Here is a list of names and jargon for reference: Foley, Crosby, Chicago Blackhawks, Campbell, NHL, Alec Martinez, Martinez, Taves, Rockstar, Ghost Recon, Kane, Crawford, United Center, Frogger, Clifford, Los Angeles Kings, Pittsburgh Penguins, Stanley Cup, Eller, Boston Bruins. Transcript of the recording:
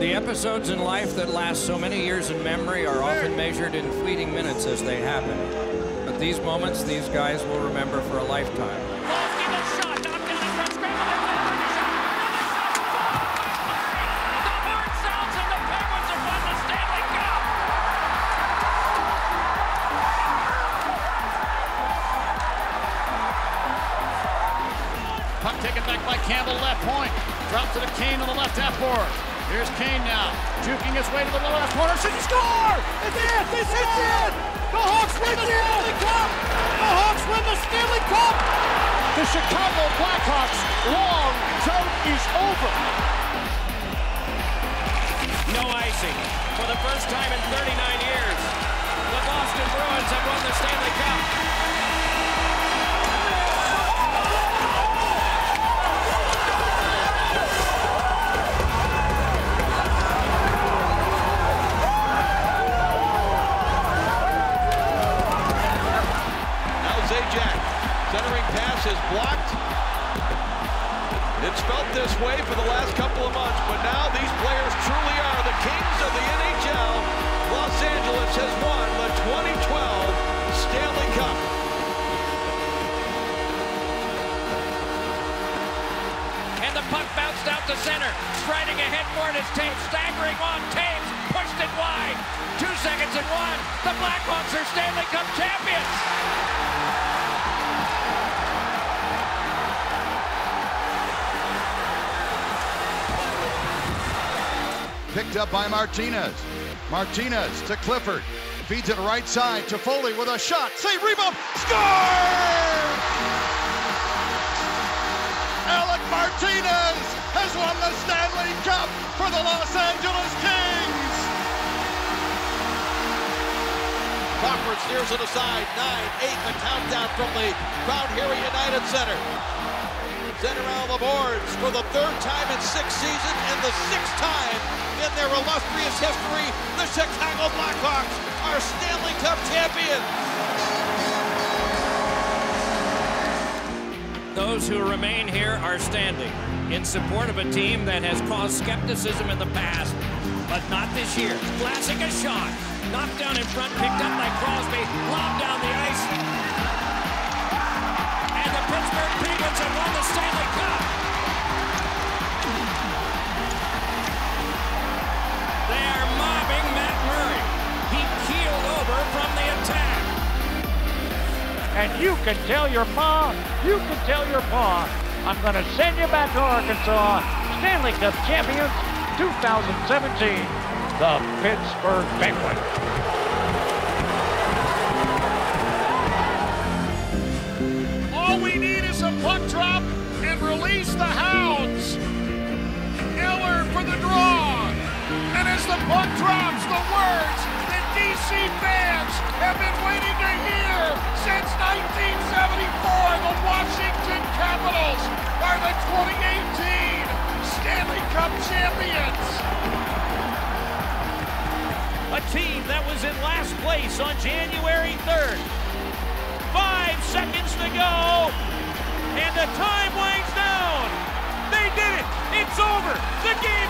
The episodes in life that last so many years in memory are often measured in fleeting minutes as they happen. But these moments, these guys will remember for a lifetime. Taken back by Campbell, left point. Drop to the Kane on the left half board. Here's Kane now, juking his way to the left corner. Should he score? It's in! It's in! The Hawks win the Stanley Cup! The Hawks win the Stanley Cup! The Chicago Blackhawks' long drought is over. No icing. For the first time in 39 years, the Boston Bruins have won the Stanley Cup. Centering pass is blocked. It's felt this way for the last couple of months, but now these players truly are the kings of the NHL. Los Angeles has won the 2012 Stanley Cup. And the puck bounced out to center. Striding ahead for it is Taves. Staggering on Taves. Pushed it wide. 2 seconds and one. The Blackhawks are Stanley Cup champions. Picked up by Martinez. Martinez to Clifford. Feeds it right side to Foley with a shot. Save, rebound, score! Alec Martinez has won the Stanley Cup for the Los Angeles Kings. Crawford steers it aside. 9-8, the countdown from the crowd here at United Center. Center on the boards for the third time in 6 seasons and the sixth time in their illustrious history, the Chicago Blackhawks are Stanley Cup champions. Those who remain here are standing in support of a team that has caused skepticism in the past, but not this year. Classic a shot, knocked down in front, picked up by Crosby, lobbed down the ice, and the Pittsburgh Penguins have won the Stanley Cup. And you can tell your pa, I'm going to send you back to Arkansas, Stanley Cup champions 2017, the Pittsburgh Penguins. All we need is a puck drop and release the hounds. Eller for the draw. And as the puck drops, the words that DC fans have been waiting to hear since 1974, the Washington Capitals are the 2018 Stanley Cup champions. A team that was in last place on January 3rd. 5 seconds to go, and the time winds down. They did it. It's over. The game.